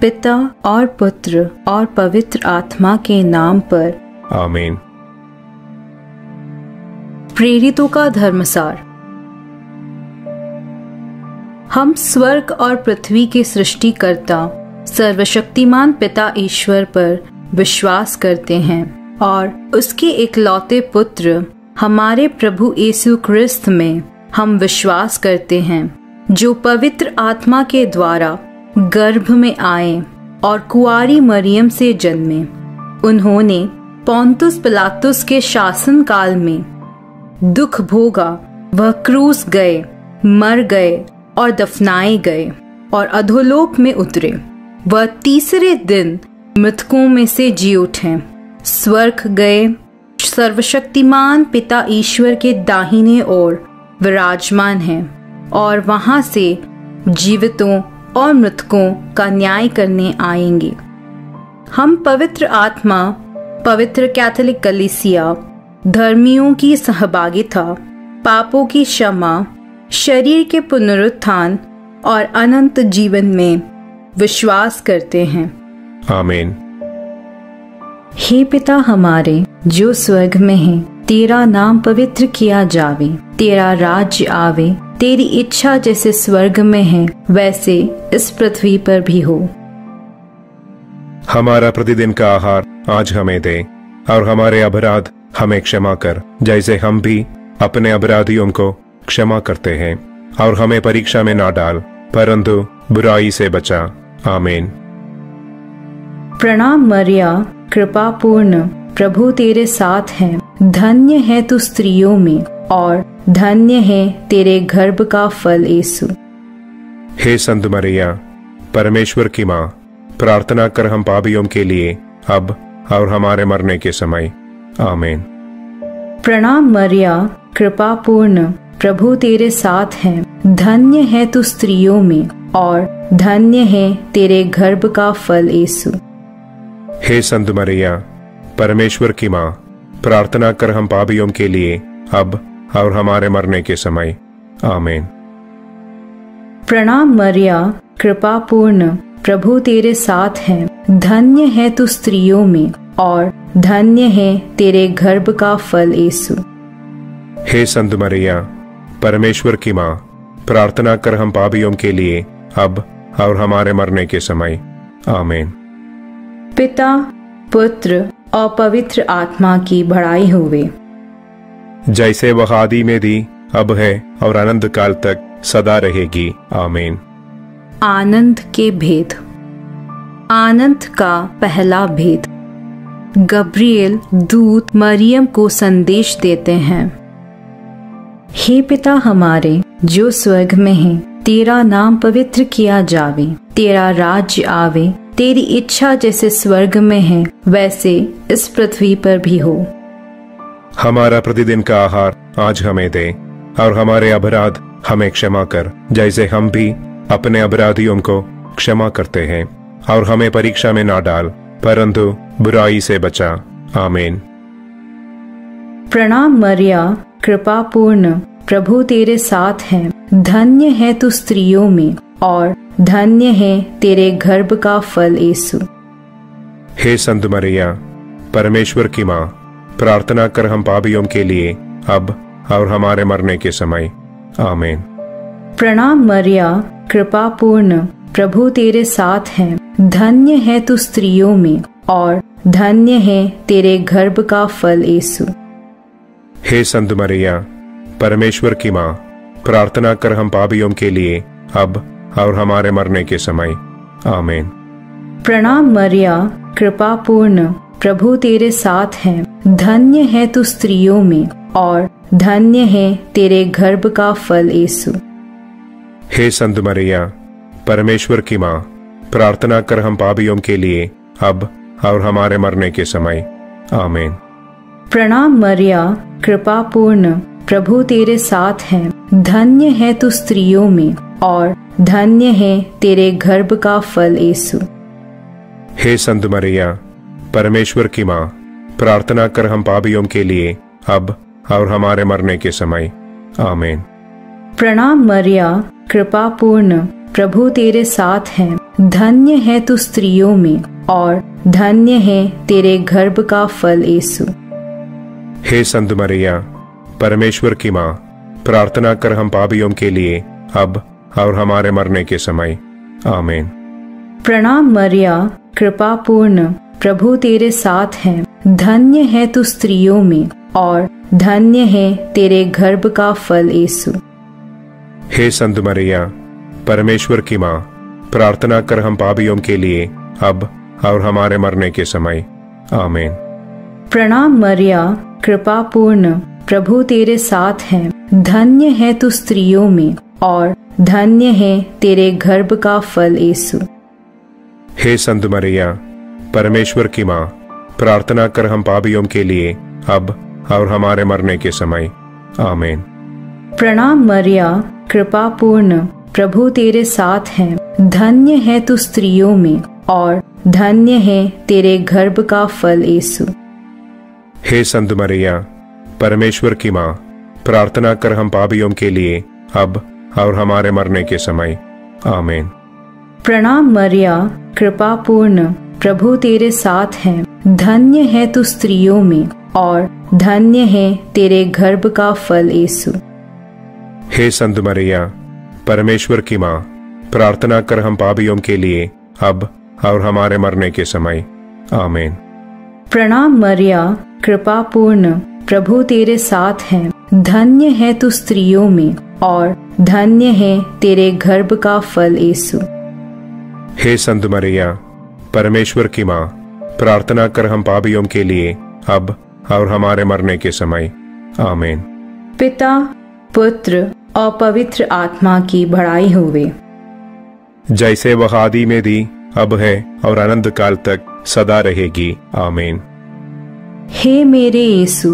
पिता और पुत्र और पवित्र आत्मा के नाम पर, आमीन। प्रेरितों का धर्मसार। हम स्वर्ग और पृथ्वी के सृष्टिकर्ता सर्वशक्तिमान पिता ईश्वर पर विश्वास करते हैं और उसके इकलौते पुत्र हमारे प्रभु यीशु क्रिस्त में हम विश्वास करते हैं, जो पवित्र आत्मा के द्वारा गर्भ में आए और कुंवारी मरियम से जन्मे। उन्होंने पोंतुस पलातुस के शासन काल में दुख भोगा। वह क्रूस गए, मर गए और दफनाए गए और अधोलोक में उतरे। वह तीसरे दिन मृतकों में से जी उठे, स्वर्ग गए, सर्वशक्तिमान पिता ईश्वर के दाहिने ओर विराजमान हैं और वहां से जीवितों और मृतकों का न्याय करने आएंगे। हम पवित्र आत्मा, पवित्र कैथोलिक कलीसिया, धर्मियों की सहभागिता, पापों की क्षमा, शरीर के पुनरुत्थान और अनंत जीवन में विश्वास करते हैं, आमीन। हे पिता हमारे जो स्वर्ग में हैं, तेरा नाम पवित्र किया जावे, तेरा राज्य आवे, तेरी इच्छा जैसे स्वर्ग में है वैसे इस पृथ्वी पर भी हो। हमारा प्रतिदिन का आहार आज हमें दे और हमारे अपराध हमें क्षमा कर, जैसे हम भी अपने अपराधियों को क्षमा करते हैं, और हमें परीक्षा में ना डाल परंतु बुराई से बचा, आमीन। प्रणाम मरिया, कृपा पूर्ण, प्रभु तेरे साथ हैं, धन्य है तू स्त्रियों में और धन्य है तेरे गर्भ का फल यीशु। हे संत मरिया, परमेश्वर की माँ, प्रार्थना कर हम पापियों के लिए अब और हमारे मरने के समय, आमीन। प्रणाम मरिया, कृपा पूर्ण, प्रभु तेरे साथ हैं, धन्य है तू स्त्रियों में और धन्य है तेरे गर्भ का फल यीशु। हे संत मरिया, परमेश्वर की माँ, प्रार्थना कर हम पापियों के लिए अब और हमारे मरने के समय, आमीन। प्रणाम मरिया, कृपा पूर्ण, प्रभु तेरे साथ हैं, धन्य है तू स्त्रियों में और धन्य है तेरे गर्भ का फल यीशु। हे संत मरिया, परमेश्वर की माँ, प्रार्थना कर हम पापियों के लिए अब और हमारे मरने के समय, आमीन। पिता, पुत्र और पवित्र आत्मा की बड़ाई होवे, जैसे वह आदि में दी, अब है और अनंत काल तक सदा रहेगी, आमीन। आनंद के भेद। आनंद का पहला भेद। गब्रियल दूत मरियम को संदेश देते हैं, हे पिता हमारे जो स्वर्ग में हैं, तेरा नाम पवित्र किया जावे, तेरा राज्य आवे, तेरी इच्छा जैसे स्वर्ग में है वैसे इस पृथ्वी पर भी हो। हमारा प्रतिदिन का आहार आज हमें दे और हमारे अपराध हमें क्षमा कर, जैसे हम भी अपने अपराधियों को क्षमा करते हैं, और हमें परीक्षा में ना डाल परंतु बुराई से बचा, आमीन। प्रणाम मरिया, कृपा पूर्ण, प्रभु तेरे साथ हैं, धन्य है तू स्त्रियों में और धन्य है तेरे गर्भ का फल यीशु। हे संत मरिया, परमेश्वर की माँ, प्रार्थना कर हम पापियों के लिए अब और हमारे मरने के समय, आमीन। प्रणाम मरिया, कृपा पूर्ण, प्रभु तेरे साथ हैं, धन्य है तू स्त्रियों में और धन्य है तेरे गर्भ का फल यीशु। हे संत मरिया, परमेश्वर की माँ, प्रार्थना कर हम पापियों के लिए अब और हमारे मरने के समय, आमीन। प्रणाम मरिया, कृपा पूर्ण, प्रभु तेरे साथ हैं, धन्य है तू स्त्रियों में और धन्य है तेरे गर्भ का फल यीशु। हे संत मरिया, परमेश्वर की माँ, प्रार्थना कर हम पापियों के लिए अब और हमारे मरने के समय, आमीन। प्रणाम मरिया, कृपा पूर्ण, प्रभु तेरे साथ हैं, धन्य है तू स्त्रियों में और धन्य है तेरे गर्भ का फल यीशु। हे संत मरिया, परमेश्वर की माँ, प्रार्थना कर हम पापियों के लिए अब और हमारे मरने के समय, आमीन। प्रणाम मरिया, कृपा पूर्ण, प्रभु तेरे साथ हैं, धन्य है तू स्त्रियों में और धन्य है तेरे गर्भ का फल यीशु। हे संत मरिया परमेश्वर की माँ, प्रार्थना कर हम पापियों के लिए अब और हमारे मरने के समय। आमीन। प्रणाम मरिया, कृपा पूर्ण, प्रभु तेरे साथ हैं, धन्य है तू स्त्रियों में और धन्य है तेरे गर्भ का फल यीशु। हे संत मरिया परमेश्वर की माँ, प्रार्थना कर हम पापियों के लिए अब और हमारे मरने के समय। आमीन। प्रणाम मरिया, कृपा पूर्ण, प्रभु तेरे साथ हैं, धन्य है तू स्त्रियों में और धन्य है तेरे गर्भ का फल यीशु। हे संत मरिया परमेश्वर की माँ, प्रार्थना कर हम पापियों के लिए अब और हमारे मरने के समय। आमीन। प्रणाम मरिया, कृपा पूर्ण, प्रभु तेरे साथ हैं, धन्य है तू स्त्रियों में और धन्य है तेरे गर्भ का फल यीशु। हे संत मरिया परमेश्वर की माँ, प्रार्थना कर हम पापियों के लिए अब और हमारे मरने के समय। आमीन। प्रणाम मरिया, कृपा पूर्ण, प्रभु तेरे साथ हैं, धन्य है तू स्त्रियों में और धन्य है तेरे गर्भ का फल यीशु। हे संत मरिया परमेश्वर की माँ, प्रार्थना कर हम पापियों के लिए अब और हमारे मरने के समय। आमीन। प्रणाम मरिया, कृपा पूर्ण, प्रभु तेरे साथ हैं, धन्य है तू स्त्रियों में और धन्य है तेरे गर्भ का फल यीशु। हे संत मरिया परमेश्वर की माँ, प्रार्थना कर हम पापियों के लिए अब और हमारे मरने के समय। आमीन। पिता, पुत्र और पवित्र आत्मा की बड़ाई होवे, जैसे वह आदि में दी, अब है और अनंत काल तक सदा रहेगी। आमीन। हे मेरे यीशु,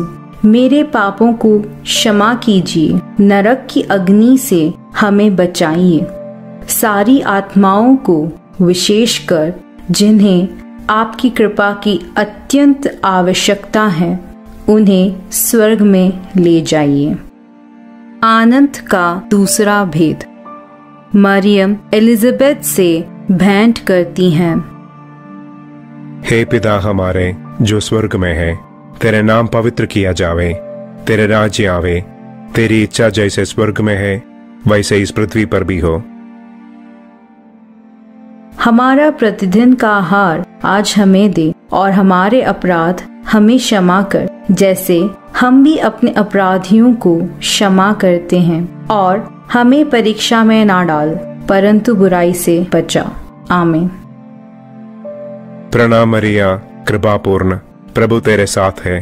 मेरे पापों को क्षमा कीजिए, नरक की अग्नि से हमें बचाइए, सारी आत्माओं को विशेषकर जिन्हें आपकी कृपा की अत्यंत आवश्यकता है, उन्हें स्वर्ग में ले जाइए। आनंद का दूसरा भेद। मरियम एलिजाबेथ से भेंट करती हैं। हे पिता हमारे जो स्वर्ग में है, तेरे नाम पवित्र किया जावे, तेरे राज्य आवे, तेरी इच्छा जैसे स्वर्ग में है वैसे इस पृथ्वी पर भी हो। हमारा प्रतिदिन का आहार आज हमें दे और हमारे अपराध हमें क्षमा कर, जैसे हम भी अपने अपराधियों को क्षमा करते हैं, और हमें परीक्षा में ना डाल, परंतु बुराई से बचा। आमीन। प्रणाम मरिया, कृपा पूर्ण, प्रभु तेरे साथ है,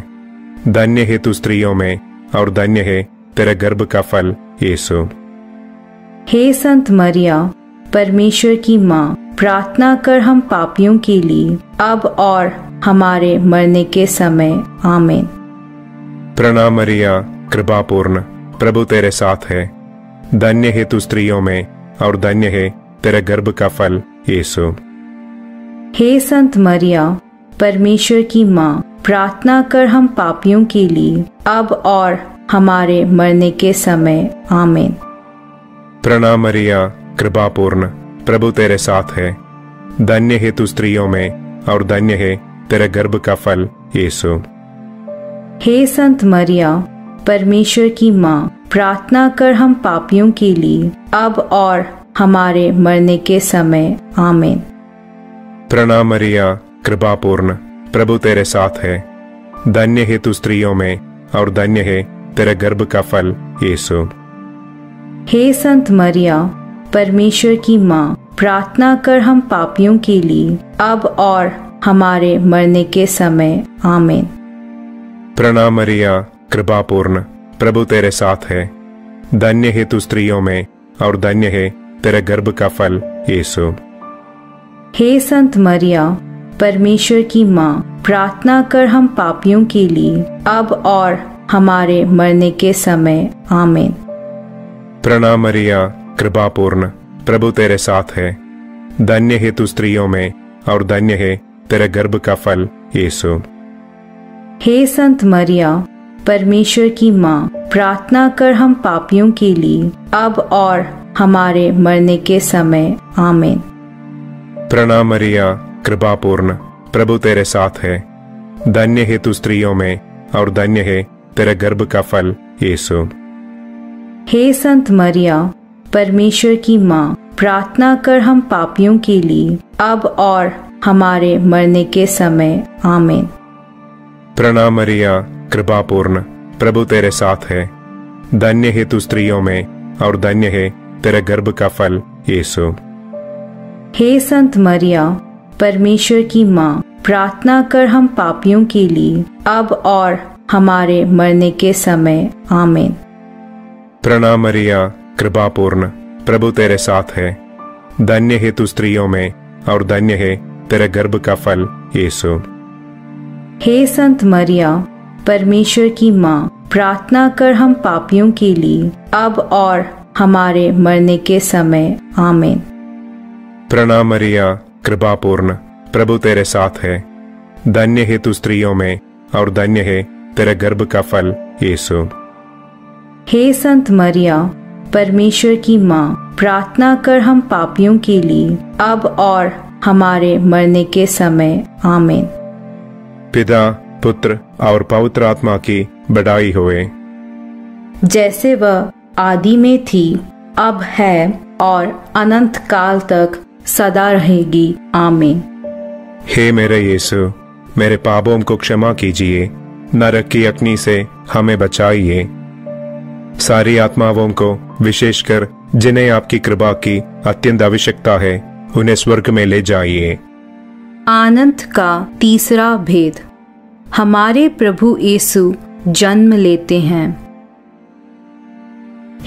धन्य है तू स्त्रियों में और धन्य है तेरे गर्भ का फल यीशु। हे संत मरिया परमेश्वर की माँ, प्रार्थना कर हम पापियों के लिए अब और हमारे मरने के समय। आमीन। प्रणाम मरिया, कृपा पूर्ण, प्रभु तेरे साथ है, धन्य है तू स्त्रियों में और धन्य है तेरे गर्भ का फल यीशु। हे संत मरिया परमेश्वर की माँ, प्रार्थना कर हम पापियों के लिए अब और हमारे मरने के समय। आमीन। प्रणाम मरिया, कृपा पूर्ण, प्रभु तेरे साथ है, धन्य है तू स्त्रियों में और धन्य है तेरे गर्भ का फल यीशु। हे संत मरिया परमेश्वर की माँ, प्रार्थना कर हम पापियों के लिए अब और हमारे मरने के समय। आमीन। प्रणाम मरिया, कृपा पूर्ण, प्रभु तेरे साथ है, धन्य है तू स्त्रियों में और धन्य है तेरे गर्भ का फल यीशु। हे संत मरिया परमेश्वर की माँ, प्रार्थना कर हम पापियों के लिए अब और हमारे मरने के समय। आमीन। प्रणाम मरिया, कृपा पूर्ण, प्रभु तेरे साथ है, धन्य है तू स्त्रियों में और धन्य है तेरे गर्भ का फल यीशु। हे संत मरिया परमेश्वर की माँ, प्रार्थना कर हम पापियों के लिए अब और हमारे मरने के समय। आमीन। प्रणाम मरिया, कृपा पूर्ण, प्रभु तेरे साथ है, धन्य है तू स्त्रियों में और धन्य है तेरे गर्भ का फल यीशु। हे संत मरिया परमेश्वर की माँ, प्रार्थना कर हम पापियों के लिए अब और हमारे मरने के समय। आमीन। प्रणाम मरिया, कृपापूर्ण, प्रभु तेरे साथ है। धन्य है तू स्त्रियों में और धन्य है तेरे गर्भ का फल यीशु। हे संत मरिया, परमेश्वर की माँ, प्रार्थना कर हम पापियों के लिए, अब और हमारे मरने के समय। आमीन। प्रणाम मरिया, कृपापूर्ण, प्रभु तेरे साथ है। धन्य है तू स्त्रियों में और धन्य है तेरे गर्भ का फल यीशु। हे संत मरिया, परमेश्वर की माँ, प्रार्थना कर हम पापियों के लिए, अब और हमारे मरने के समय। आमीन। प्रणाम मरिया, कृपापूर्ण, प्रभु तेरे साथ है। धन्य है तू स्त्रियों में और धन्य है तेरे गर्भ का फल यीशु। हे संत मरिया, परमेश्वर की माँ, प्रार्थना कर हम पापियों के लिए, अब और हमारे मरने के समय। आमीन। प्रणाम मरिया, कृपापूर्ण, प्रभु तेरे साथ है। धन्य है तू स्त्रियों में और धन्य है तेरे गर्भ का फल यीशु। हे संत मरिया, परमेश्वर की माँ, प्रार्थना कर हम पापियों के लिए, अब और हमारे मरने के समय। आमीन। पिता, पुत्र और पवित्र आत्मा की बड़ाई होए, जैसे वह आदि में थी, अब है और अनंत काल तक सदा रहेगी। आमीन। हे मेरे यीशु, मेरे पापों को क्षमा कीजिए, नरक की अग्नि से हमें बचाइए। सारी आत्माओं को, विशेषकर जिन्हें आपकी कृपा की अत्यंत आवश्यकता है, उन्हें स्वर्ग में ले जाइए। आनंद का तीसरा भेद। हमारे प्रभु यीशु जन्म लेते हैं।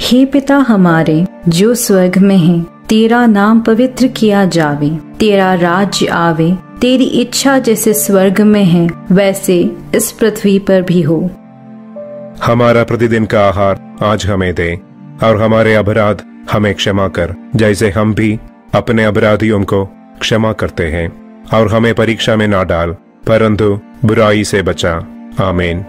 हे पिता हमारे जो स्वर्ग में हैं, तेरा नाम पवित्र किया जावे, तेरा राज्य आवे, तेरी इच्छा जैसे स्वर्ग में है वैसे इस पृथ्वी पर भी हो। हमारा प्रतिदिन का आहार आज हमें दे, और हमारे अपराध हमें क्षमा कर, जैसे हम भी अपने अपराधियों को क्षमा करते हैं, और हमें परीक्षा में ना डाल, परंतु बुराई से बचा। आमीन।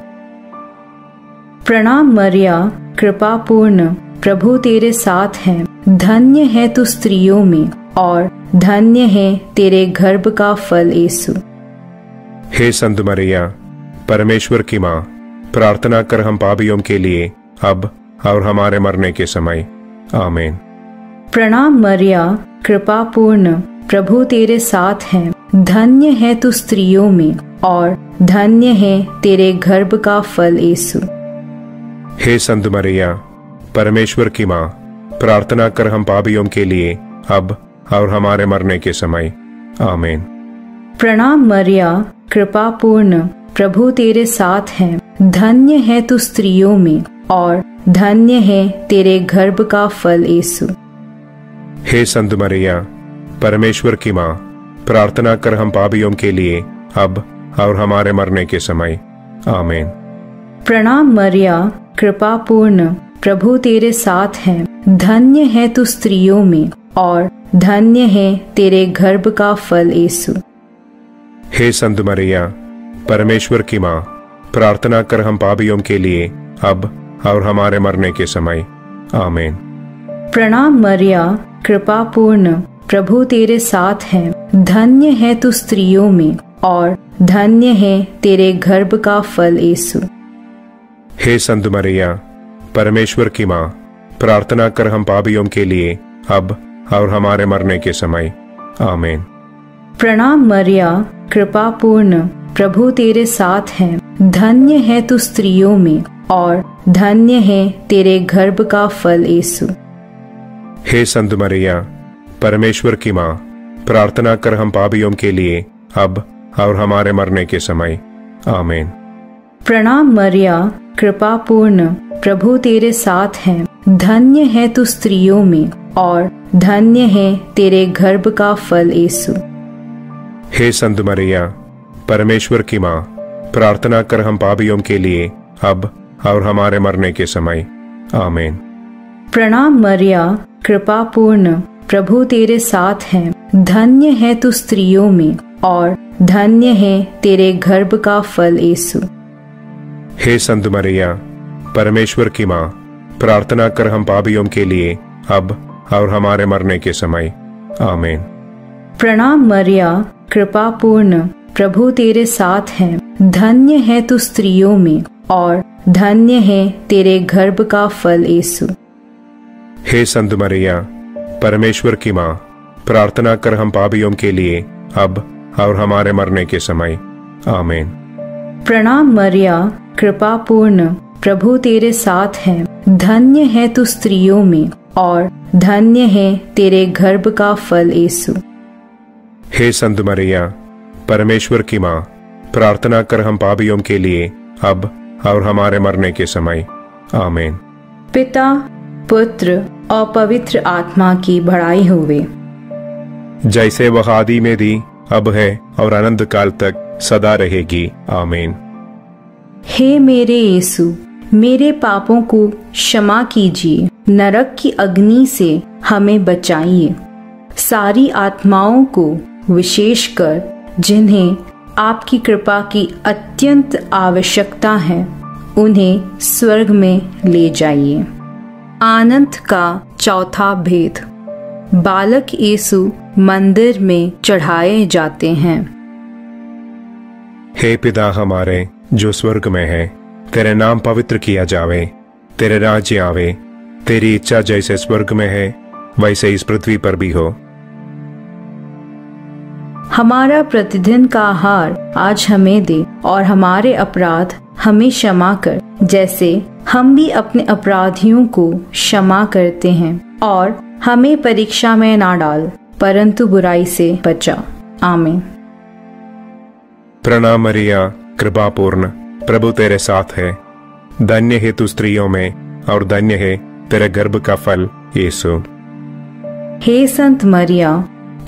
प्रणाम मरिया, कृपा पूर्ण, प्रभु तेरे साथ है। धन्य है तू स्त्रियों में और धन्य है तेरे गर्भ का फल यीशु। हे संत मरिया, परमेश्वर की माँ, प्रार्थना कर हम पापियों के लिए, अब और हमारे मरने के समय। आमीन। प्रणाम मरिया, कृपा पूर्ण, प्रभु तेरे साथ है। धन्य है तू स्त्रियों में और धन्य है तेरे गर्भ का फल यीशु। हे संत मरिया, परमेश्वर की माँ, प्रार्थना कर हम पापियों के लिए, अब और हमारे मरने के समय। आमीन। प्रणाम मरिया, कृपा पूर्ण, प्रभु तेरे साथ है। धन्य है तू स्त्रियों में और धन्य है तेरे गर्भ का फल यीशु। हे संत मरिया, परमेश्वर की माँ, प्रार्थना कर हम पापियों के लिए, अब और हमारे मरने के समय। आमीन। प्रणाम मरिया, कृपा पूर्ण, प्रभु तेरे साथ है। धन्य है तू स्त्रियों में और धन्य है तेरे गर्भ का फल यीशु। हे संत मरिया, परमेश्वर की माँ, प्रार्थना कर हम पापियों के लिए, अब और हमारे मरने के समय। आमीन। प्रणाम मरिया, कृपा पूर्ण, प्रभु तेरे साथ है। धन्य है तू स्त्रियों में और धन्य है तेरे गर्भ का फल यीशु। हे संत मरिया, परमेश्वर की माँ, प्रार्थना कर हम पापियों के लिए, अब और हमारे मरने के समय। आमीन। प्रणाम मरिया, कृपा पूर्ण, प्रभु तेरे साथ है। धन्य है तू स्त्रियों में और धन्य है तेरे गर्भ का फल यीशु। हे संत मरिया, परमेश्वर की माँ, प्रार्थना कर हम पापियों के लिए, अब और हमारे मरने के समय। आमीन। प्रणाम मरिया, कृपा पूर्ण, प्रभु तेरे साथ है। धन्य है तू स्त्रियों में और धन्य है तेरे गर्भ का फल यीशु। हे संत मरिया, परमेश्वर की माँ, प्रार्थना कर हम पापियों के लिए, अब और हमारे मरने के समय। आमीन। प्रणाम मरिया, कृपा पूर्ण, प्रभु तेरे साथ है। धन्य है तू स्त्रियों में और धन्य है तेरे गर्भ का फल यीशु। हे संत मरिया, परमेश्वर की माँ, प्रार्थना कर हम पापियों के लिए, अब और हमारे मरने के समय। आमीन। प्रणाम मरिया, कृपा पूर्ण, प्रभु तेरे साथ है, धन्य है तू स्त्रियों में और धन्य है तेरे गर्भ का फल यीशु। हे संत मरिया, परमेश्वर की माँ, प्रार्थना कर हम पापियों के लिए अब और हमारे मरने के समय। आमीन। प्रणाम मरिया, कृपा पूर्ण, प्रभु तेरे साथ है, धन्य है तू स्त्रियों में और धन्य है तेरे गर्भ का फल यीशु। हे संत मरिया, परमेश्वर की माँ, प्रार्थना कर हम पापियों के लिए अब और हमारे मरने के समय। आमीन। पिता, पुत्र और पवित्र आत्मा की बड़ाई होवे, जैसे वह आदि में थी, अब है और अनंत काल तक सदा रहेगी। आमीन। हे मेरे यीशु, मेरे पापों को क्षमा कीजिए, नरक की अग्नि से हमें बचाइए, सारी आत्माओं को, विशेषकर जिन्हें आपकी कृपा की अत्यंत आवश्यकता है, उन्हें स्वर्ग में ले जाइए। आनंद का चौथा भेद। बालक यीशु मंदिर में चढ़ाए जाते हैं। हे पिता हमारे जो स्वर्ग में है, तेरे नाम पवित्र किया जावे, तेरे राज्य आवे, तेरी इच्छा जैसे स्वर्ग में है वैसे इस पृथ्वी पर भी हो। हमारा प्रतिदिन का आहार आज हमें दे और हमारे अपराध हमें क्षमा कर, जैसे हम भी अपने अपराधियों को क्षमा करते हैं, और हमें परीक्षा में ना डाल, परंतु बुराई से बचा। आमीन। प्रणाम मरिया, कृपा पूर्ण, प्रभु तेरे साथ है, धन्य है तू स्त्रियों में और धन्य है तेरे गर्भ का फल यीशु। हे संत मरिया,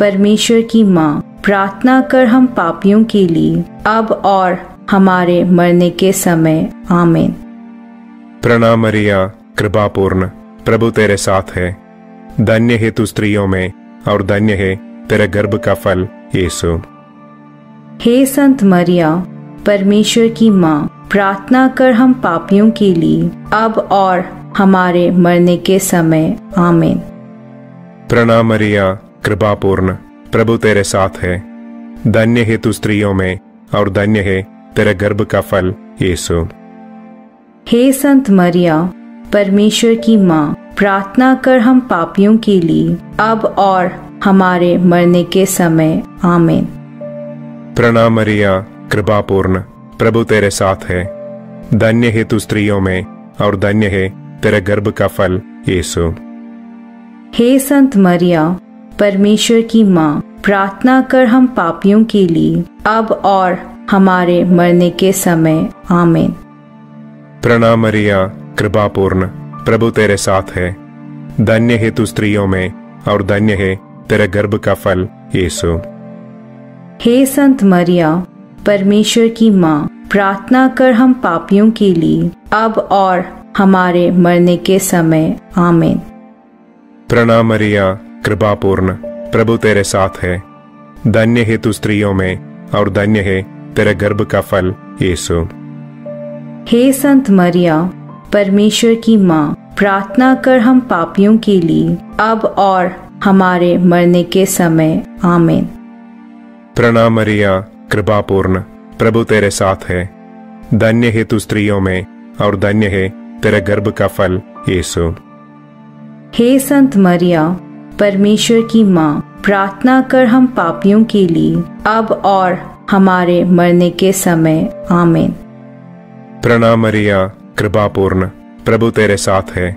परमेश्वर की माँ, प्रार्थना कर हम पापियों के लिए अब और हमारे मरने के समय। आमीन। प्रणाम मरिया, कृपा पूर्ण, प्रभु तेरे साथ है, धन्य है तू स्त्रियों में और धन्य है तेरे गर्भ का फल यीशु। हे संत मरिया, परमेश्वर की माँ, प्रार्थना कर हम पापियों के लिए अब और हमारे मरने के समय। आमीन। प्रणाम मरिया, कृपा पूर्ण, प्रभु तेरे साथ है, धन्य है तू स्त्रियों में और धन्य है तेरे गर्भ का फल यीशु। हे संत मरिया, परमेश्वर की माँ, प्रार्थना कर हम पापियों के लिए अब और हमारे मरने के समय। आमीन। प्रणाम मरिया, कृपा पूर्ण, प्रभु तेरे साथ है, धन्य है तू स्त्रियों में और धन्य है तेरे गर्भ का फल यीशु। हे संत मरिया, परमेश्वर की माँ, प्रार्थना कर हम पापियों के लिए अब और हमारे मरने के समय। आमीन। प्रणाम मरिया, कृपा पूर्ण, प्रभु तेरे साथ है, धन्य है तू स्त्रियों में और धन्य है तेरे गर्भ का फल यीशु। हे संत मरिया, परमेश्वर की माँ, प्रार्थना कर हम पापियों के लिए अब और हमारे मरने के समय। आमीन। प्रणाम मरिया, कृपा पूर्ण, प्रभु तेरे साथ है, धन्य है तू स्त्रियों में और धन्य है तेरे गर्भ का फल यीशु। हे संत मरिया, परमेश्वर की माँ, प्रार्थना कर हम पापियों के लिए अब और हमारे मरने के समय। आमीन। प्रणाम मरिया, कृपा पूर्ण, प्रभु तेरे साथ है, धन्य है तू स्त्रियों में और धन्य है तेरे गर्भ का फल यीशु। हे संत मरिया, परमेश्वर की माँ, प्रार्थना कर हम पापियों के लिए अब और हमारे मरने के समय। आमीन। प्रणाम मरिया, कृपा पूर्ण, प्रभु तेरे साथ है,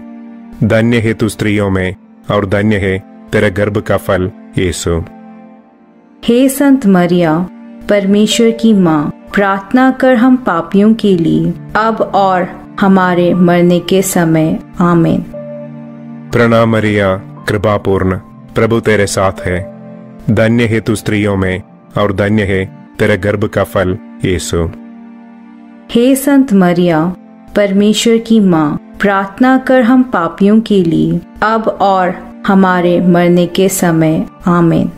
धन्य है तू स्त्रियों में और धन्य है तेरे गर्भ का फल यीशु। हे संत मरिया, परमेश्वर की माँ, प्रार्थना कर हम पापियों के लिए अब और हमारे मरने के समय। आमीन। प्रणाम मरिया, कृपा पूर्ण, प्रभु तेरे साथ है, धन्य है तू स्त्रियों में और धन्य है तेरे गर्भ का फल यीशु। हे संत मरिया, परमेश्वर की माँ, प्रार्थना कर हम पापियों के लिए अब और हमारे मरने के समय। आमीन।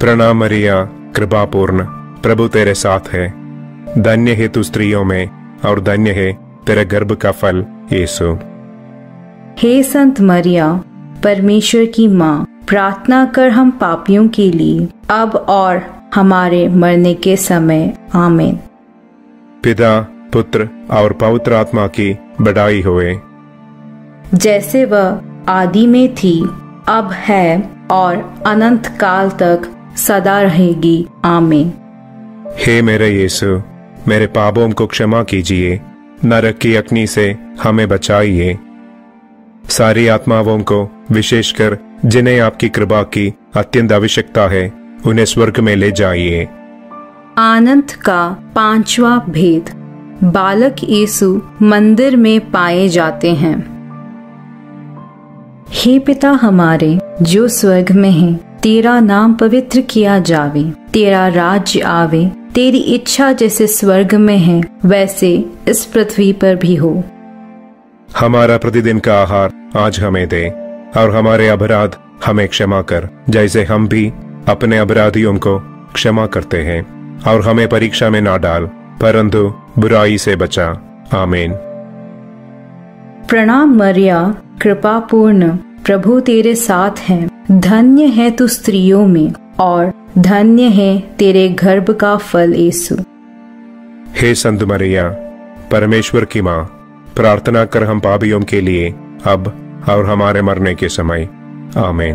प्रणाम मरिया, कृपा पूर्ण, प्रभु तेरे साथ है, धन्य है तू स्त्रियों में और धन्य है तेरे गर्भ का फल यीशु। हे संत मरिया, परमेश्वर की माँ, प्रार्थना कर हम पापियों के लिए, अब और हमारे मरने के समय। आमीन। पिता, पुत्र और पवित्र आत्मा की बड़ाई होए। जैसे वह आदि में थी, अब है और अनंत काल तक सदा रहेगी। आमीन। हे मेरे यीशु, मेरे पापों को क्षमा कीजिए, नरक की अग्नि से हमें बचाइए। सारी आत्माओं को, विशेषकर जिन्हें आपकी कृपा की अत्यंत आवश्यकता है, उन्हें स्वर्ग में ले जाइए। आनंद का पांचवा भेद। बालक यीशु मंदिर में पाए जाते हैं। हे पिता हमारे जो स्वर्ग में है, तेरा नाम पवित्र किया जावे, तेरा राज्य आवे, तेरी इच्छा जैसे स्वर्ग में है वैसे इस पृथ्वी पर भी हो। हमारा प्रतिदिन का आहार आज हमें दे, और हमारे अपराध हमें क्षमा कर, जैसे हम भी अपने अपराधियों को क्षमा करते हैं, और हमें परीक्षा में ना डाल, परंतु बुराई से बचा। आमीन। प्रणाम मरिया, कृपा पूर्ण, प्रभु तेरे साथ हैं, धन्य है तू स्त्रियों में, और धन्य है तेरे गर्भ का फल यीशु। हे संत मरिया, परमेश्वर की माँ, प्रार्थना कर हम पापियों के लिए, अब और हमारे मरने के समय। आमीन।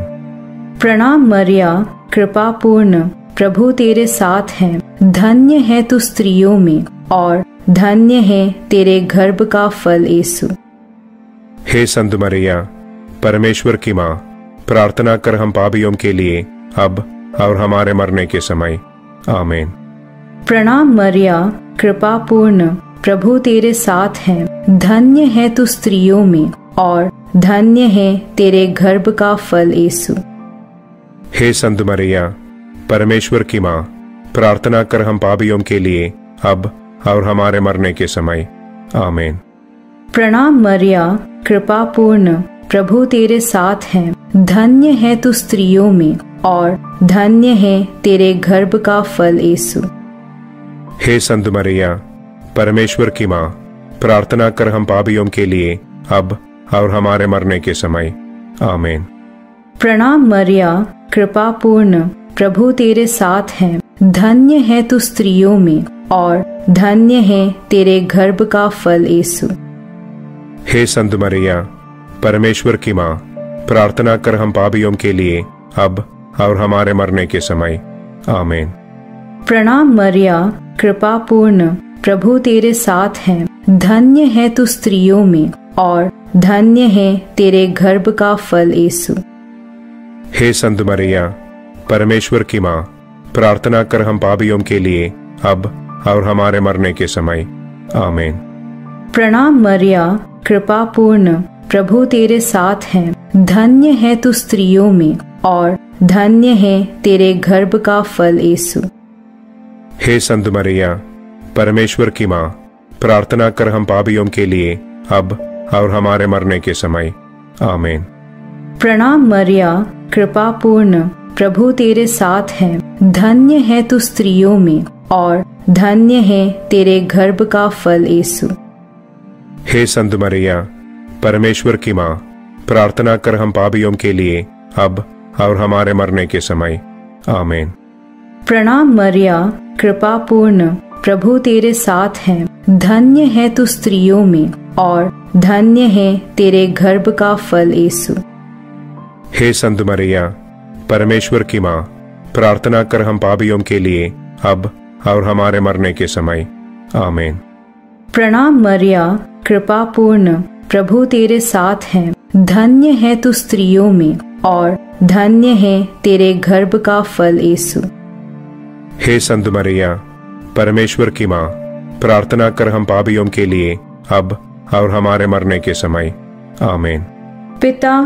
प्रणाम मरिया, कृपा पूर्ण, प्रभु तेरे साथ हैं, धन्य है तू स्त्रियों में, और धन्य है तेरे गर्भ का फल यीशु। हे संत मरिया, परमेश्वर की माँ, प्रार्थना कर हम पापियों के लिए, अब और हमारे मरने के समय। आमीन। प्रणाम मरिया, कृपा पूर्ण, प्रभु तेरे साथ हैं, धन्य है तू स्त्रियों में, और धन्य है तेरे गर्भ का फल यीशु। हे संत मरिया, परमेश्वर की माँ, प्रार्थना कर हम पापियों के लिए, अब और हमारे मरने के समय। आमीन। प्रणाम मरिया, कृपा पूर्ण, प्रभु तेरे साथ हैं, धन्य है तू स्त्रियों में, और धन्य है तेरे गर्भ का फल यीशु। हे संत मरिया, परमेश्वर की माँ, प्रार्थना कर हम पापियों के लिए, अब और हमारे मरने के समय। आमीन। प्रणाम मरिया, कृपा पूर्ण, प्रभु तेरे साथ हैं, धन्य है तू स्त्रियों में, और धन्य है तेरे गर्भ का फल यीशु। हे संत मरिया, परमेश्वर की माँ, प्रार्थना कर हम पापियों के लिए, अब और हमारे मरने के समय। आमीन। प्रणाम मरिया, कृपा पूर्ण, प्रभु तेरे साथ हैं, धन्य है तू स्त्रियों में, और धन्य है तेरे गर्भ का फल यीशु। हे संत मरिया, परमेश्वर की माँ, प्रार्थना कर हम पापियों के लिए, अब और हमारे मरने के समय। आमीन। प्रणाम मरिया, कृपा पूर्ण, प्रभु तेरे साथ हैं, धन्य है तू स्त्रियों में, और धन्य है तेरे गर्भ का फल यीशु। हे संत मरिया, परमेश्वर की माँ, प्रार्थना कर हम पापियों के लिए, अब और हमारे मरने के समय। आमीन। प्रणाम मरिया, कृपा पूर्ण, प्रभु तेरे साथ हैं, धन्य है तू स्त्रियों में, और धन्य है तेरे गर्भ का फल यीशु। हे संत मरिया, परमेश्वर की माँ, प्रार्थना कर हम पापियों के लिए, अब और हमारे मरने के समय। आमीन। प्रणाम मरिया, कृपा पूर्ण, प्रभु तेरे साथ हैं, धन्य है तू स्त्रियों में, और धन्य है तेरे गर्भ का फल यीशु। हे संत मरिया, परमेश्वर की माँ, प्रार्थना कर हम पापियों के लिए, अब और हमारे मरने के समय। आमीन। प्रणाम मरिया, कृपा पूर्ण, प्रभु तेरे साथ हैं, धन्य है तू स्त्रियों में, और धन्य है तेरे गर्भ का फल यीशु। हे संत मरिया, परमेश्वर की माँ, प्रार्थना कर हम पापियों के लिए, अब और हमारे मरने के समय। आमीन। पिता,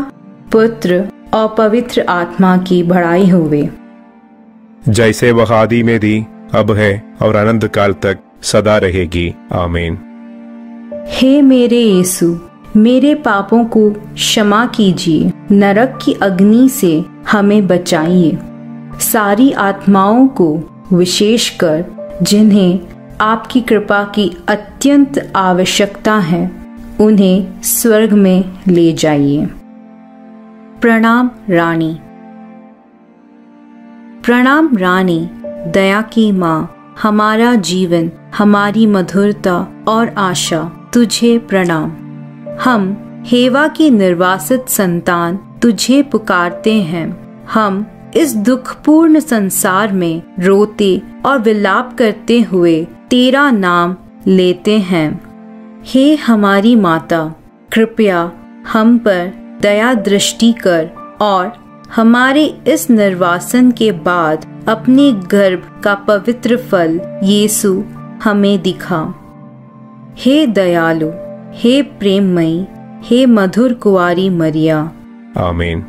पुत्र और पवित्र आत्मा की बड़ाई होवे। जैसे वह आदि में थी, अब है और अनंत काल तक सदा रहेगी। आमीन। हे मेरे यीशु, मेरे पापों को क्षमा कीजिए, नरक की अग्नि से हमें बचाइए। सारी आत्माओं को, विशेषकर जिन्हें आपकी कृपा की अत्यंत आवश्यकता है, उन्हें स्वर्ग में ले जाइए। प्रणाम रानी। प्रणाम रानी, दया की माँ, हमारा जीवन, हमारी मधुरता और आशा तुझे प्रणाम। हम हेवा की निर्वासित संतान तुझे पुकारते हैं। हम इस दुखपूर्ण संसार में रोते और विलाप करते हुए तेरा नाम लेते हैं। हे हमारी माता, कृपया हम पर दया दृष्टि कर और हमारे इस निर्वासन के बाद अपने गर्भ का पवित्र फल यीशु हमें दिखा। हे दयालु, हे प्रेममयी, हे मधुर कुंवारी मरिया, आमीन।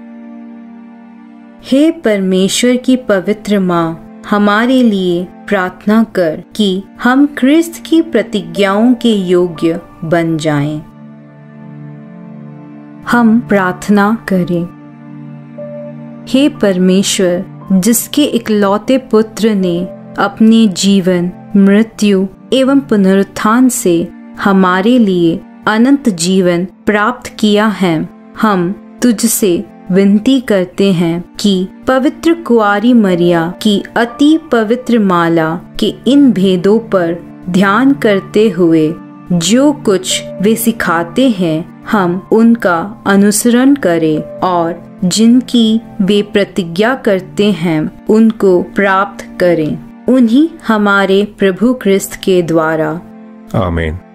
हे परमेश्वर की पवित्र माँ, हमारे लिए प्रार्थना कर कि हम ख्रिस्त की प्रतिज्ञाओं के योग्य बन जाएं। हम प्रार्थना करें। हे परमेश्वर, जिसके इकलौते पुत्र ने अपने जीवन, मृत्यु एवं पुनरुत्थान से हमारे लिए अनंत जीवन प्राप्त किया है, हम तुझसे विनती करते हैं कि पवित्र कुंवारी मरिया की अति पवित्र माला के इन भेदों पर ध्यान करते हुए जो कुछ वे सिखाते हैं हम उनका अनुसरण करें और जिनकी वे प्रतिज्ञा करते हैं उनको प्राप्त करें, उन्हीं हमारे प्रभु ख्रिस्त के द्वारा। आमीन।